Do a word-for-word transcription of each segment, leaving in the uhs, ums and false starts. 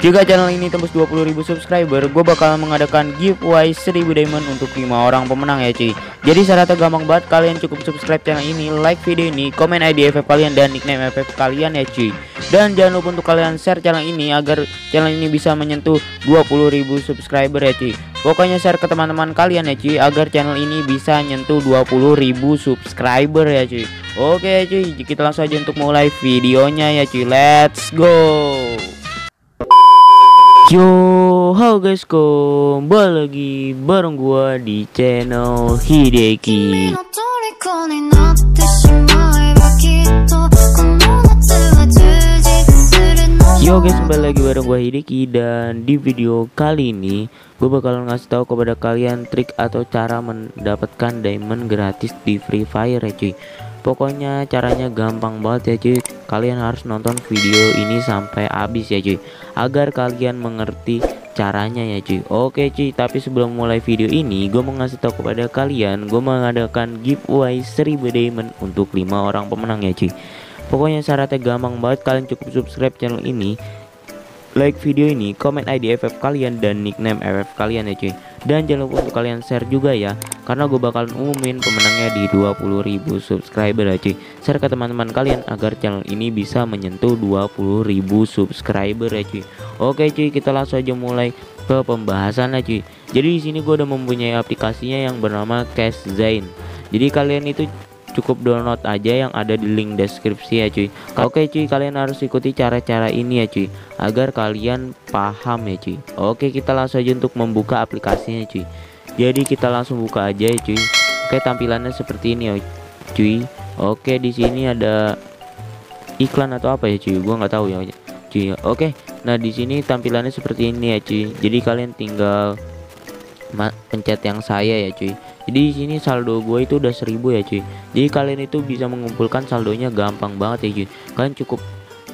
Jika channel ini tembus dua puluh ribu subscriber, gue bakal mengadakan giveaway seribu diamond untuk lima orang pemenang ya cuy. Jadi syaratnya gampang banget, kalian cukup subscribe channel ini, like video ini, komen I D F F kalian dan nickname F F kalian ya cuy. Dan jangan lupa untuk kalian share channel ini agar channel ini bisa menyentuh dua puluh ribu subscriber ya cuy. Pokoknya share ke teman-teman kalian ya cuy, agar channel ini bisa nyentuh dua puluh ribu subscriber ya cuy. Oke ya cuy, kita langsung aja untuk mulai videonya ya cuy, let's go. Yo, halo guys, kembali lagi bareng gua di channel Hideki. Yo guys, kembali lagi bareng gua Hideki, dan di video kali ini gua bakal ngasih tahu kepada kalian trik atau cara mendapatkan diamond gratis di Free Fire ya cuy. Pokoknya caranya gampang banget ya cuy. Kalian harus nonton video ini sampai habis ya cuy, agar kalian mengerti caranya ya cuy. Oke cuy, tapi sebelum mulai video ini gue mau ngasih tau kepada kalian, gue mengadakan giveaway seribu diamond untuk lima orang pemenang ya cuy. Pokoknya syaratnya gampang banget, kalian cukup subscribe channel ini, like video ini, komen I D F F kalian dan nickname F F kalian ya cuy. Dan jangan lupa untuk kalian share juga ya, karena gue bakalan umumin pemenangnya di dua puluh ribu subscriber ya cuy. Share ke teman-teman kalian agar channel ini bisa menyentuh dua puluh ribu subscriber ya cuy. Oke cuy, kita langsung aja mulai ke pembahasan ya cuy. Jadi di sini gue udah mempunyai aplikasinya yang bernama Cashzine. Jadi kalian itu cukup download aja yang ada di link deskripsi ya cuy. Oke cuy, kalian harus ikuti cara-cara ini ya cuy, agar kalian paham ya cuy. Oke, kita langsung aja untuk membuka aplikasinya cuy. Jadi kita langsung buka aja ya cuy. Oke, tampilannya seperti ini ya cuy. Oke, di sini ada iklan atau apa ya cuy, gua nggak tahu ya cuy. Oke, nah di sini tampilannya seperti ini ya cuy. Jadi kalian tinggal pencet yang saya ya cuy. Jadi di sini saldo gue itu udah seribu ya cuy. Jadi kalian itu bisa mengumpulkan saldonya gampang banget ya cuy. Kalian cukup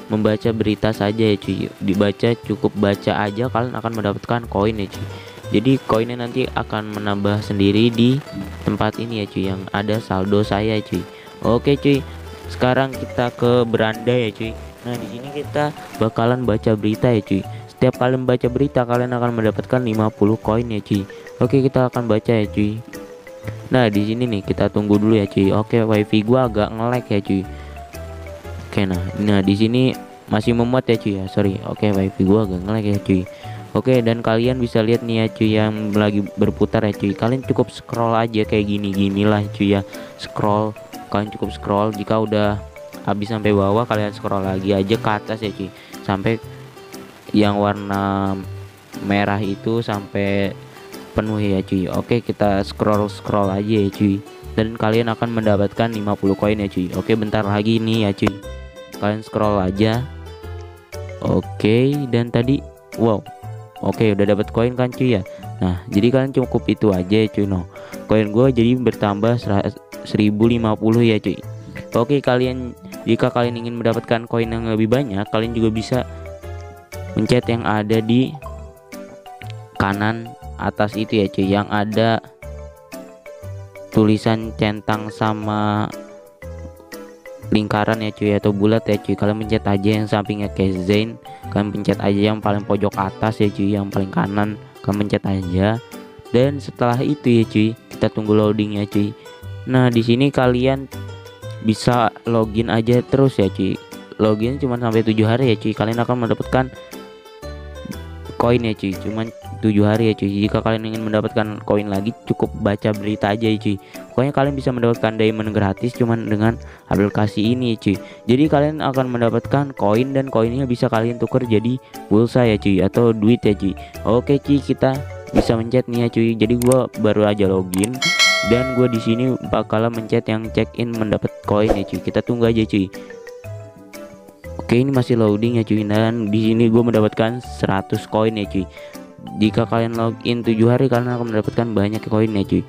membaca berita saja ya cuy. Dibaca, cukup baca aja, kalian akan mendapatkan koin ya cuy. Jadi koinnya nanti akan menambah sendiri di tempat ini ya cuy, yang ada saldo saya cuy. Oke cuy, sekarang kita ke beranda ya cuy. Nah di sini kita bakalan baca berita ya cuy. Setiap kalian baca berita kalian akan mendapatkan lima puluh koin ya cuy. Oke, kita akan baca ya cuy. Nah di sini nih kita tunggu dulu ya cuy. Oke, wifi gua agak ngelag ya cuy. Oke, nah nah di sini masih memuat ya cuy ya, sorry. Oke, wifi gua agak ngelag ya cuy. Oke, dan kalian bisa lihat nih ya cuy yang lagi berputar ya cuy. Kalian cukup scroll aja kayak gini-gini lah cuy ya. Scroll, kalian cukup scroll. Jika udah habis sampai bawah kalian scroll lagi aja ke atas ya cuy, sampai yang warna merah itu sampai penuh ya cuy. Oke, kita scroll scroll aja ya cuy, dan kalian akan mendapatkan lima puluh koin ya cuy. Oke, bentar lagi nih ya cuy, kalian scroll aja. Oke, dan tadi wow, oke udah dapat koin kan cuy ya. Nah jadi kalian cukup itu aja ya cuy. No, koin gue jadi bertambah seribu lima puluh ya cuy. Oke, kalian jika kalian ingin mendapatkan koin yang lebih banyak, kalian juga bisa pencet yang ada di kanan atas itu ya cuy, yang ada tulisan centang sama lingkaran ya cuy, atau bulat ya cuy. Kalian pencet aja yang sampingnya Cashzine, kalian pencet aja yang paling pojok atas ya cuy, yang paling kanan kalian pencet aja. Dan setelah itu ya cuy, kita tunggu loading ya cuy. Nah di sini kalian bisa login aja terus ya cuy. Login cuma sampai tujuh hari ya cuy, kalian akan mendapatkan koin ya cuy, cuman tujuh hari ya cuy. Jika kalian ingin mendapatkan koin lagi cukup baca berita aja ya cuy. Pokoknya kalian bisa mendapatkan diamond gratis cuman dengan aplikasi ini ya cuy. Jadi kalian akan mendapatkan koin, dan koinnya bisa kalian tuker jadi pulsa ya cuy, atau duit ya cuy. Oke cuy, kita bisa mencet nih ya cuy. Jadi gua baru aja login dan gua di sini bakalan mencet yang check in mendapat koin ya cuy. Kita tunggu aja cuy. Oke, ini masih loading ya cuy, dan di sini gue mendapatkan seratus koin ya cuy. Jika kalian login tujuh hari kalian akan mendapatkan banyak koin ya cuy.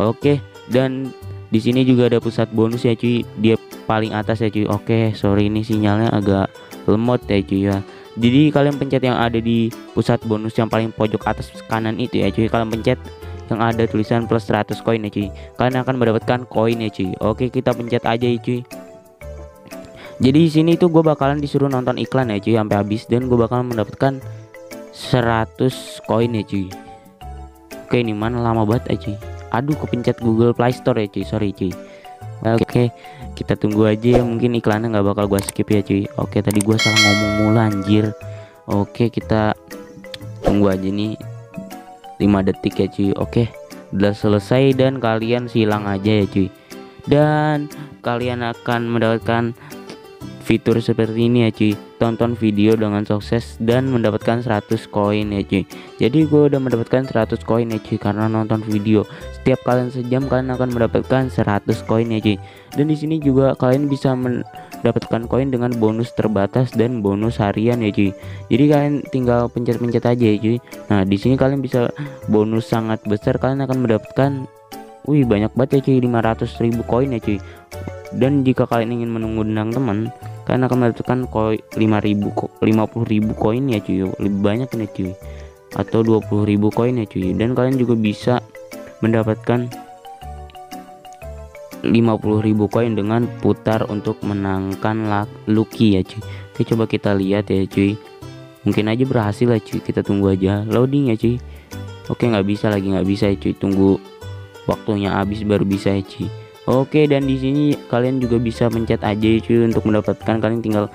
Oke, dan di sini juga ada pusat bonus ya cuy, dia paling atas ya cuy. Oke, sorry ini sinyalnya agak lemot ya cuy ya. Jadi kalian pencet yang ada di pusat bonus yang paling pojok atas kanan itu ya cuy. Kalian pencet yang ada tulisan plus seratus koin ya cuy, kalian akan mendapatkan koin ya cuy. Oke, kita pencet aja ya cuy. Jadi di sini itu gue bakalan disuruh nonton iklan ya cuy sampai habis, dan gue bakalan mendapatkan seratus koin ya cuy. Oke ini mana lama banget ya cuy. Aduh kepencet Google Play Store ya cuy, sorry cuy. Oke kita tunggu aja ya, mungkin iklannya nggak bakal gua skip ya cuy. Oke tadi gua salah ngomong mulu anjir. Oke kita tunggu aja nih lima detik ya cuy. Oke udah selesai dan kalian silang aja ya cuy, dan kalian akan mendapatkan fitur seperti ini ya cuy. Tonton video dengan sukses dan mendapatkan seratus koin ya cuy. Jadi gue udah mendapatkan seratus koin ya cuy karena nonton video. Setiap kalian sejam kalian akan mendapatkan seratus koin ya cuy. Dan di sini juga kalian bisa mendapatkan koin dengan bonus terbatas dan bonus harian ya cuy. Jadi kalian tinggal pencet-pencet aja ya cuy. Nah, di sini kalian bisa bonus sangat besar, kalian akan mendapatkan wih banyak banget ya cuy, lima ratus ribu koin ya cuy. Dan jika kalian ingin menunggu undang teman, karena akan mendapatkan koin lima ribu, lima puluh ribu koin ya cuy, lebih banyak nih cuy, atau dua puluh ribu koin ya cuy. Dan kalian juga bisa mendapatkan lima puluh ribu koin dengan putar untuk menangkan lucky ya cuy. Oke coba kita lihat ya cuy, mungkin aja berhasil ya cuy, kita tunggu aja loading ya cuy. Oke nggak bisa lagi, nggak bisa ya cuy, tunggu waktunya habis baru bisa ya cuy. Oke dan di sini kalian juga bisa mencet aja ya cuy untuk mendapatkan, kalian tinggal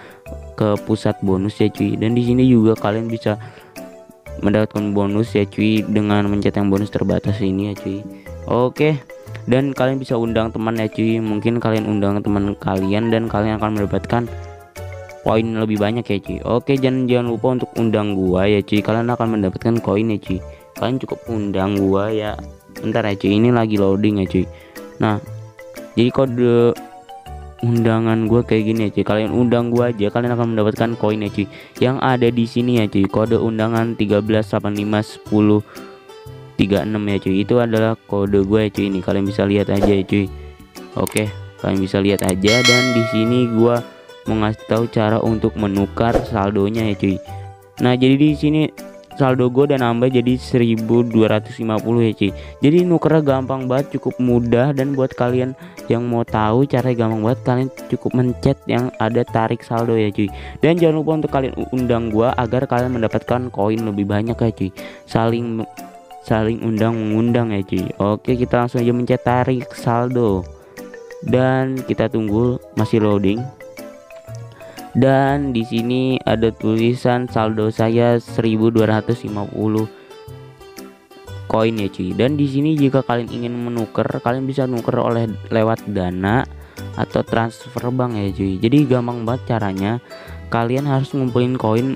ke pusat bonus ya cuy. Dan di sini juga kalian bisa mendapatkan bonus ya cuy dengan mencet yang bonus terbatas ini ya cuy. Oke dan kalian bisa undang teman ya cuy, mungkin kalian undang teman kalian dan kalian akan mendapatkan poin lebih banyak ya cuy. Oke jangan jangan lupa untuk undang gua ya cuy, kalian akan mendapatkan koin ya cuy. Kalian cukup undang gua ya, bentar ya cuy, ini lagi loading ya cuy. Nah jadi kode undangan gue kayak gini ya cuy, kalian undang gue aja kalian akan mendapatkan koin ya cuy yang ada di sini ya cuy. Kode undangan tiga belas delapan lima sepuluh tiga puluh enam ya cuy, itu adalah kode gue ya cuy, ini kalian bisa lihat aja ya cuy. Oke kalian bisa lihat aja, dan di sini gue mengasih tahu cara untuk menukar saldonya ya cuy. Nah jadi di sini saldo gue dan nambah jadi seribu dua ratus lima puluh ya cuy. Jadi nukernya gampang banget, cukup mudah, dan buat kalian yang mau tahu caranya gampang banget, kalian cukup mencet yang ada tarik saldo ya cuy. Dan jangan lupa untuk kalian undang gue agar kalian mendapatkan koin lebih banyak ya cuy. Saling saling undang mengundang ya cuy. Oke kita langsung aja mencet tarik saldo dan kita tunggu, masih loading. Dan di sini ada tulisan saldo saya seribu dua ratus lima puluh koin ya cuy. Dan di sini jika kalian ingin menuker, kalian bisa nuker oleh lewat Dana atau transfer bank ya cuy. Jadi gampang banget caranya. Kalian harus ngumpulin koin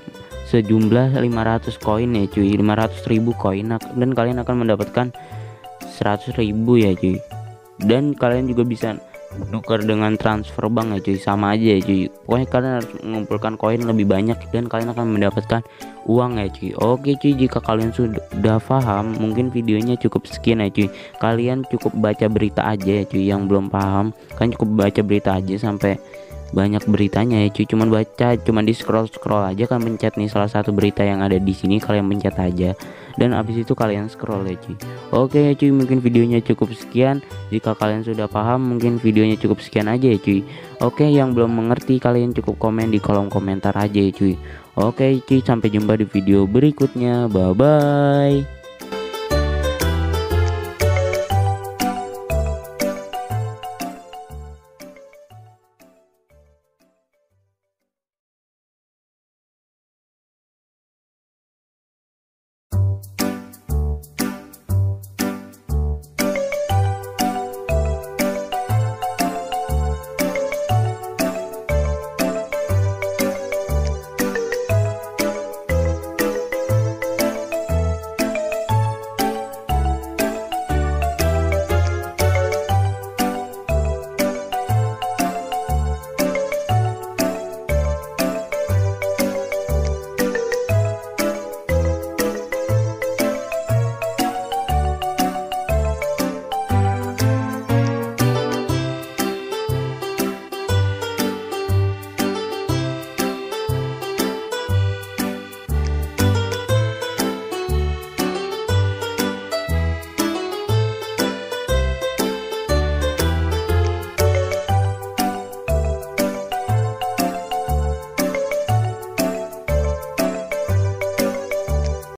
sejumlah lima ratus koin ya cuy, lima ratus ribu koin, dan kalian akan mendapatkan seratus ribu ya cuy. Dan kalian juga bisa nuker dengan transfer bank ya cuy, sama aja ya cuy. Pokoknya kalian harus mengumpulkan koin lebih banyak dan kalian akan mendapatkan uang ya cuy. Oke cuy, jika kalian sudah paham mungkin videonya cukup sekian ya cuy. Kalian cukup baca berita aja ya cuy, yang belum paham kan cukup baca berita aja sampai banyak beritanya ya cuy. Cuman baca, cuman di scroll scroll aja, kan pencet nih salah satu berita yang ada di sini, kalian pencet aja dan abis itu kalian scroll ya cuy. Oke ya cuy, mungkin videonya cukup sekian. Jika kalian sudah paham mungkin videonya cukup sekian aja ya cuy. Oke yang belum mengerti kalian cukup komen di kolom komentar aja ya cuy. Oke cuy, sampai jumpa di video berikutnya, bye bye.